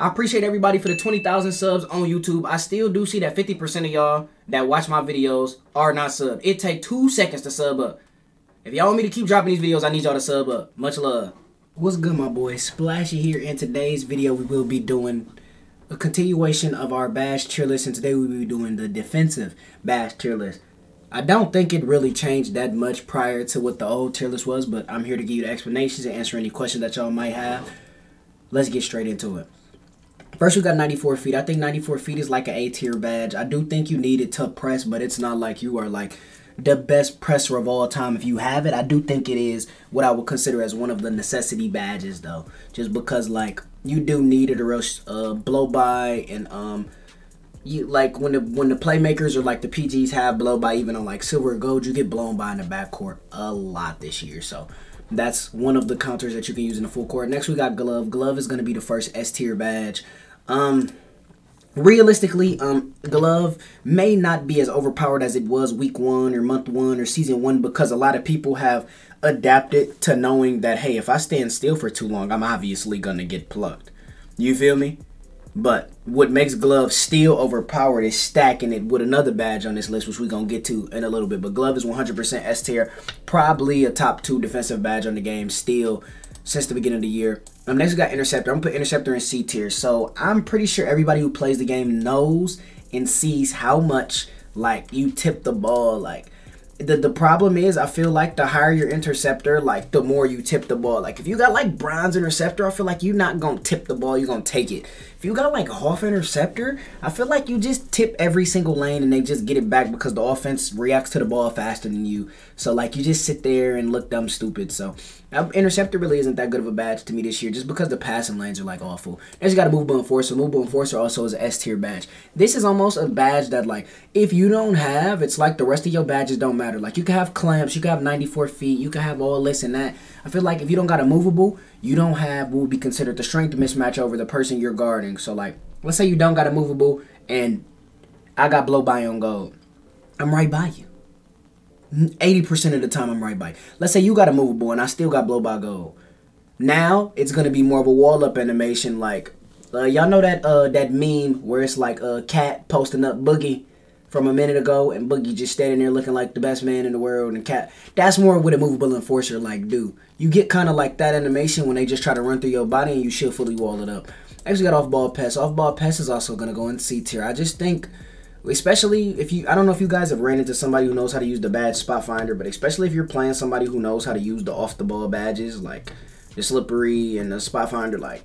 I appreciate everybody for the 20,000 subs on YouTube. I still do see that 50% of y'all that watch my videos are not subbed. It take 2 seconds to sub up. If y'all want me to keep dropping these videos, I need y'all to sub up. Much love. What's good, my boy? Splashy here. In today's video, we will be doing a continuation of our bash tier list, and today we will be doing the defensive bash tier list. I don't think it really changed that much prior to what the old tier list was, but I'm here to give you the explanations and answer any questions that y'all might have. Let's get straight into it. First, we got 94 feet. I think 94 feet is like an A tier badge. I do think you need it to press, but it's not like you are like the best presser of all time if you have it. I do think it is what I would consider as one of the necessity badges, though, just because like you do need it, or else blow by and you, like when the playmakers or like the PGs have blow by, even on like silver or gold, you get blown by in the backcourt a lot this year. So that's one of the counters that you can use in the full court. Next, we got glove. Glove is going to be the first S tier badge. Realistically, glove may not be as overpowered as it was week one or month one or season one, because a lot of people have adapted to knowing that, hey, if I stand still for too long, I'm obviously going to get plucked. You feel me? But what makes glove still overpowered is stacking it with another badge on this list, which we're going to get to in a little bit. But glove is 100% S tier, probably a top 2 defensive badge on the game still since the beginning of the year. Next, we got interceptor. I'm going to put interceptor in C tier. So I'm pretty sure everybody who plays the game knows and sees how much like you tip the ball. Like the problem is, I feel like the higher your interceptor, like the more you tip the ball. Like if you got like bronze interceptor, I feel like you're not gonna tip the ball, you're gonna take it. If you got like Hoff interceptor, I feel like you just tip every single lane and they just get it back, because the offense reacts to the ball faster than you. So like you just sit there and look dumb stupid. So interceptor really isn't that good of a badge to me this year, just because the passing lanes are like awful. There's got a movable enforcer. Movable enforcer also is an S tier badge. This is almost a badge that like if you don't have, it's like the rest of your badges don't matter. Like you can have clamps, you can have 94 feet, you can have all this and that. I feel like if you don't got a movable, you don't have what would be considered the strength mismatch over the person you're guarding. So like let's say you don't got a movable and I got blow by on gold, I'm right by you 80% of the time. I'm right by you. Let's say you got a movable and I still got blow by gold. Now it's gonna be more of a wall up animation, like y'all know that that meme where it's like a cat posting up Boogie from a minute ago, and Boogie just standing there looking like the best man in the world, and Cat. That's more what a movable enforcer like do. You get kind of like that animation when they just try to run through your body and you should fully wall it up. I actually got off-ball pest. Off-ball pest is also going to go in C tier. I just think, especially if you, I don't know if you guys have ran into somebody who knows how to use the badge spot finder, but especially if you're playing somebody who knows how to use the off-the-ball badges, like the slippery and the spot finder, like,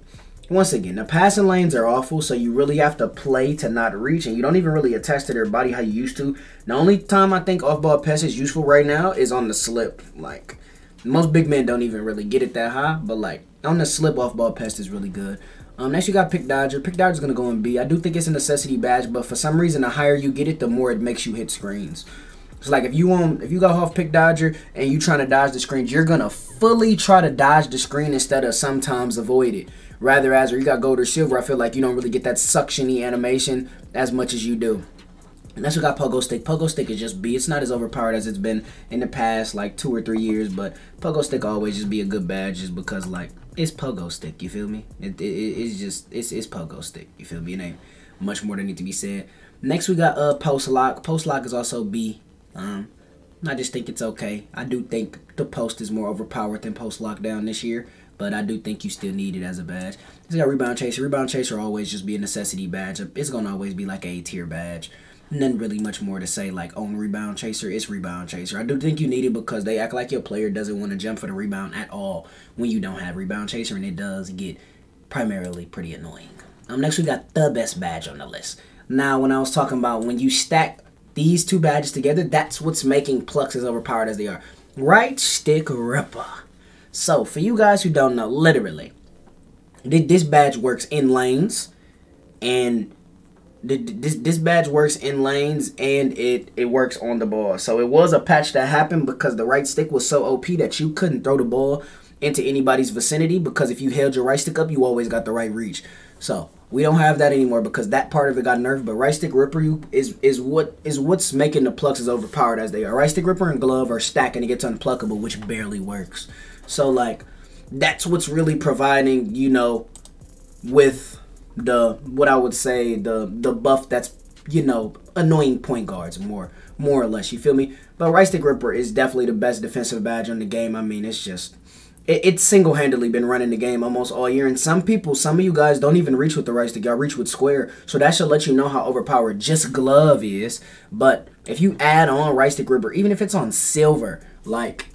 once again, the passing lanes are awful, so you really have to play to not reach, and you don't even really attach to their body how you used to. The only time I think off-ball pass is useful right now is on the slip. Like, most big men don't even really get it that high, but like, on the slip, off-ball pass is really good. Next, you got Pick Dodger. Pick Dodger's going to go in B. I do think it's a necessity badge, but for some reason, the higher you get it, the more it makes you hit screens. It's like if you got off Pick Dodger and you trying to dodge the screens, you're going to fully try to dodge the screen instead of sometimes avoid it. Rather, as or you got gold or silver, I feel like you don't really get that suctiony animation as much as you do. And that's what got Pogo Stick. Pogo Stick is just B. It's not as overpowered as it's been in the past, like, 2 or 3 years, but Pogo Stick always just be a good badge just because, like, it's Pogo Stick, you feel me? It's Pogo Stick, you feel me? It ain't much more that need to be said. Next, we got Post Lock. Post Lock is also B. I just think it's okay. I do think the post is more overpowered than Post Lockdown this year, but I do think you still need it as a badge. It's got Rebound Chaser. Rebound Chaser always just be a necessity badge. It's going to always be like a tier badge. Nothing really much more to say like on Rebound Chaser. It's Rebound Chaser. I do think you need it because they act like your player doesn't want to jump for the rebound at all when you don't have Rebound Chaser, and it does get primarily pretty annoying. Next, we got the best badge on the list. Now, when I was talking about when you stack these two badges together, that's what's making plucks as overpowered as they are. Right Stick Ripper. So, for you guys who don't know, literally, this badge works in lanes, and this badge works in lanes, and it works on the ball. So, it was a patch that happened because the right stick was so OP that you couldn't throw the ball into anybody's vicinity, because if you held your right stick up, you always got the right reach. So, we don't have that anymore because that part of it got nerfed, but Right Stick Ripper is what's making the plucks as overpowered as they are. Right Stick Ripper and Glove are stacking, it gets unpluckable, which barely works. So, like, that's what's really providing, you know, with the what I would say the buff that's, you know, annoying point guards more or less, you feel me? But Rice the Gripper is definitely the best defensive badge on the game. I mean, it's just it's single-handedly been running the game almost all year, and some of you guys don't even reach with the Rice. Y'all reach with Square, so that should let you know how overpowered just Glove is. But if you add on Rice the Gripper, even if it's on Silver, like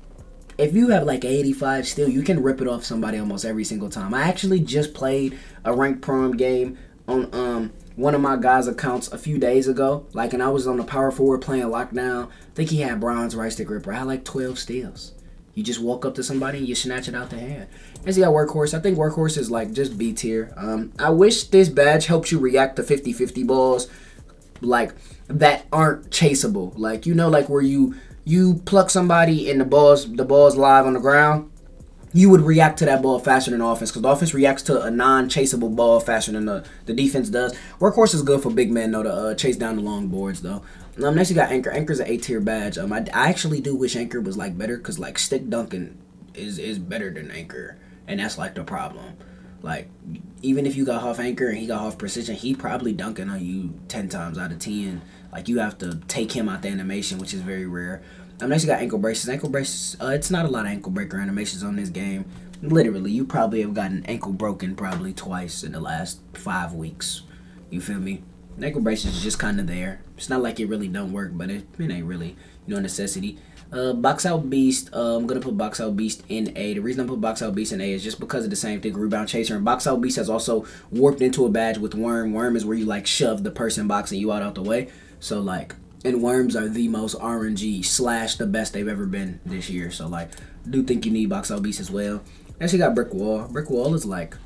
if you have like 85 still, you can rip it off somebody almost every single time. I actually just played a ranked prom game on one of my guys' accounts a few days ago, like, and I was on the power forward playing lockdown. I think he had bronze Rice the Gripper. I had like 12 steals. You just walk up to somebody and you snatch it out their hand. And see, got Workhorse. I think Workhorse is like just B tier. I wish this badge helps you react to 50-50 balls, like that aren't chaseable. Like, you know, like where you pluck somebody and the ball's live on the ground. You would react to that ball faster than the offense, because the offense reacts to a non-chaseable ball faster than the defense does. Workhorse is good for big men, though, to chase down the long boards, though. Next, you got Anchor. Anchor's an A-tier badge. I actually do wish Anchor was, like, better, because, like, stick dunking is better than Anchor, and that's, like, the problem. Like, even if you got half Anchor and he got half precision, he probably dunking on you 10 times out of 10. Like, you have to take him out the animation, which is very rare. Next you got ankle braces. Ankle braces, it's not a lot of ankle breaker animations on this game. Literally, you probably have gotten ankle broken probably twice in the last 5 weeks. You feel me? And ankle braces is just kind of there. It's not like it really don't work, but it ain't really, you know, necessity. Box out beast. I'm gonna put box out beast in A. The reason I put box out beast in A is just because of the same thing, rebound chaser. And box out beast has also warped into a badge with worm. Worm is where you like shove the person boxing you out the way. So like, and worms are the most RNG / the best they've ever been this year. So like, do think you need box out beast as well. Next you got brick wall. Brick wall is like,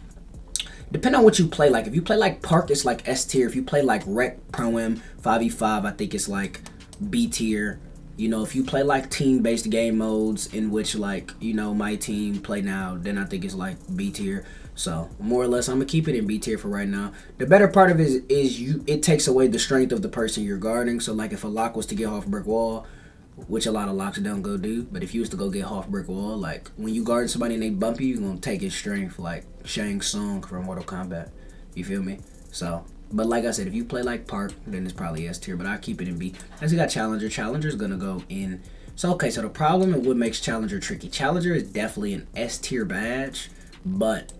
depending on what you play. Like if you play like park, it's like S tier. If you play like rec, pro-am, 5v5, I think it's like B tier. You know, if you play like team-based game modes in which like, you know, my team play now, then I think it's like B tier. So more or less, I'm gonna keep it in B tier for right now. The better part of it is it takes away the strength of the person you're guarding. So like if a lock was to get off brick wall, which a lot of locks don't go do, but if you was to go get off brick wall, like when you guard somebody and they bump you, you're gonna take his strength like Shang Tsung from Mortal Kombat. You feel me? So, but like I said, if you play like park, then it's probably S tier, but I keep it in B. Next we got Challenger. Challenger's gonna go in. So okay, so the problem and what makes Challenger tricky. Challenger is definitely an S tier badge, but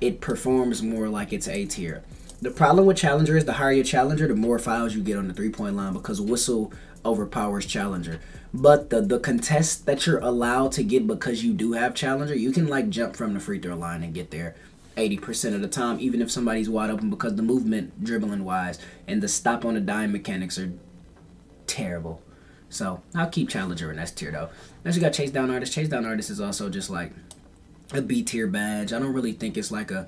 it performs more like it's A tier. The problem with Challenger is the higher your Challenger, the more fouls you get on the three-point line, because Whistle overpowers Challenger. But the contest that you're allowed to get because you do have Challenger, you can like jump from the free throw line and get there 80% of the time, even if somebody's wide open, because the movement dribbling wise and the stop on the dime mechanics are terrible. So I'll keep Challenger in S tier though. Next you got Chase Down Artist. Chase Down Artist is also just like a B tier badge. I don't really think it's like a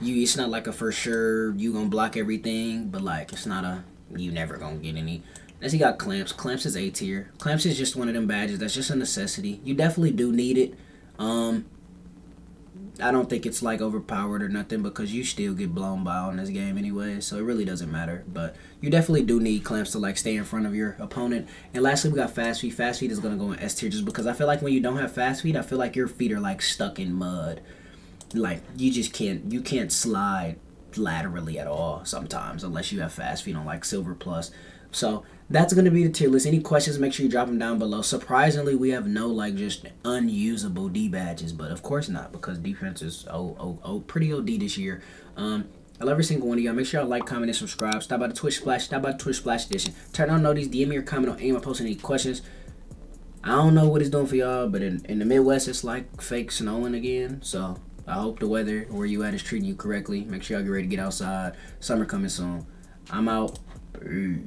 it's not like a for sure you gonna block everything, but like it's not a you never gonna get any. Next you got Clamps. Clamps is A tier. Clamps is just one of them badges that's just a necessity. You definitely do need it. I don't think it's like overpowered or nothing, because you still get blown by on this game anyway, so it really doesn't matter. But you definitely do need clamps to like stay in front of your opponent. And lastly, we got fast feet. Fast feet is gonna go in S tier, just because I feel like when you don't have fast feet, I feel like your feet are like stuck in mud. Like you just can't slide laterally at all sometimes, unless you have fast feet on like silver plus. So that's going to be the tier list. Any questions, make sure you drop them down below. Surprisingly, we have no, like, just unusable D badges, but of course not, because defense is pretty OD this year. I love every single one of y'all. Make sure y'all like, comment, and subscribe. Stop by the Twitch Splash. Stop by the Twitch Splash Edition. Turn on notices. DM me or comment on anyone posting any questions. I don't know what it's doing for y'all, but in the Midwest, it's, like, fake snowing again, so I hope the weather where you at is treating you correctly. Make sure y'all get ready to get outside. Summer coming soon. I'm out. Peace.